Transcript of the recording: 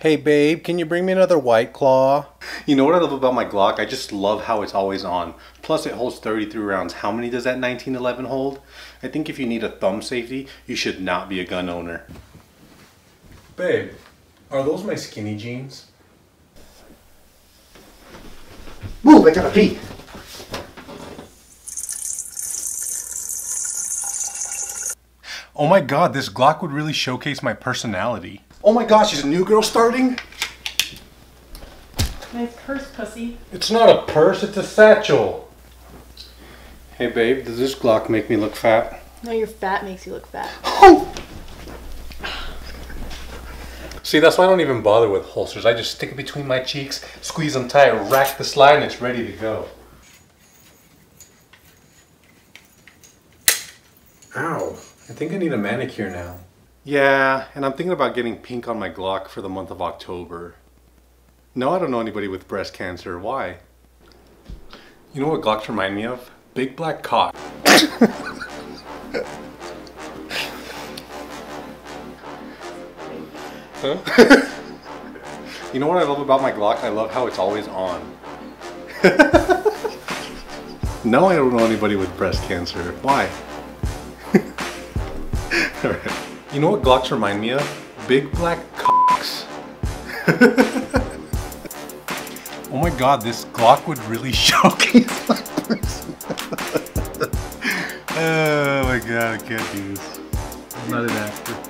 Hey babe, can you bring me another White Claw? You know what I love about my Glock? I just love how it's always on. Plus it holds 33 rounds. How many does that 1911 hold? I think if you need a thumb safety, you should not be a gun owner. Babe, are those my skinny jeans? Move, I gotta pee! Oh my god, this Glock would really showcase my personality. Oh my gosh, is a new girl starting? Nice purse, pussy. It's not a purse, it's a satchel. Hey babe, does this Glock make me look fat? No, your fat makes you look fat. Oh! See, that's why I don't even bother with holsters. I just stick it between my cheeks, squeeze them tight, rack the slide, and it's ready to go. Ow, I think I need a manicure now. Yeah, and I'm thinking about getting pink on my Glock for the month of October. No, I don't know anybody with breast cancer. Why? You know what Glocks remind me of? Big black cock. Huh? You know what I love about my Glock? I love how it's always on. No, I don't know anybody with breast cancer. Why? Alright. You know what Glocks remind me of? Big black cocks. Oh my god, this Glock would really showcase my person. Oh my god, I can't do this. I'm not an actor.